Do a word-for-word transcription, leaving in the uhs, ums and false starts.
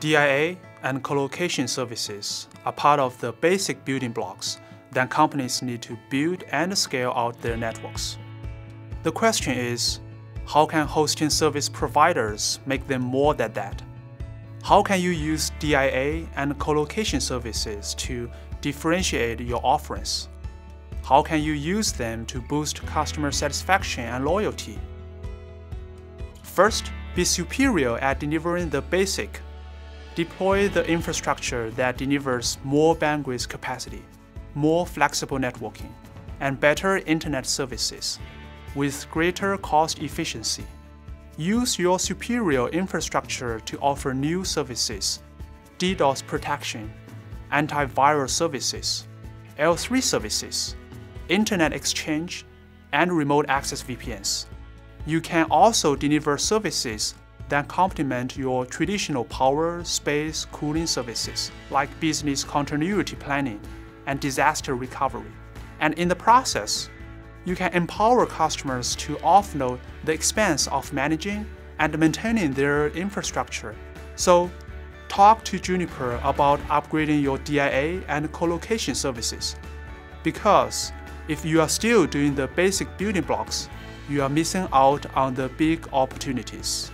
D I A and colocation services are part of the basic building blocks that companies need to build and scale out their networks. The question is, how can hosting service providers make them more than that? How can you use D I A and colocation services to differentiate your offerings? How can you use them to boost customer satisfaction and loyalty? First, be superior at delivering the basic. Deploy the infrastructure that delivers more bandwidth capacity, more flexible networking, and better internet services with greater cost efficiency. Use your superior infrastructure to offer new services, DDoS protection, antiviral services, L three services, Internet Exchange, and remote access V P Ns. You can also deliver services that complement your traditional power, space, cooling services like business continuity planning and disaster recovery. And in the process, you can empower customers to offload the expense of managing and maintaining their infrastructure. So, talk to Juniper about upgrading your D I A and colocation services, because if you are still doing the basic building blocks, you are missing out on the big opportunities.